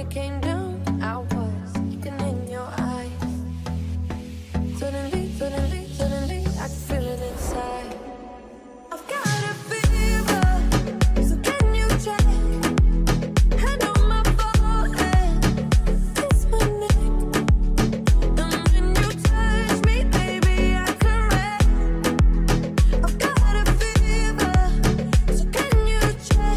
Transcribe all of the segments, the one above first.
it came down, I was looking in your eyes. Suddenly, suddenly, suddenly, I could feel it inside. I've got a fever, so can you check? Head on my forehead, kiss my neck. And when you touch me, baby, I can wreck. I've got a fever, so can you check?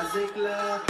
Music love.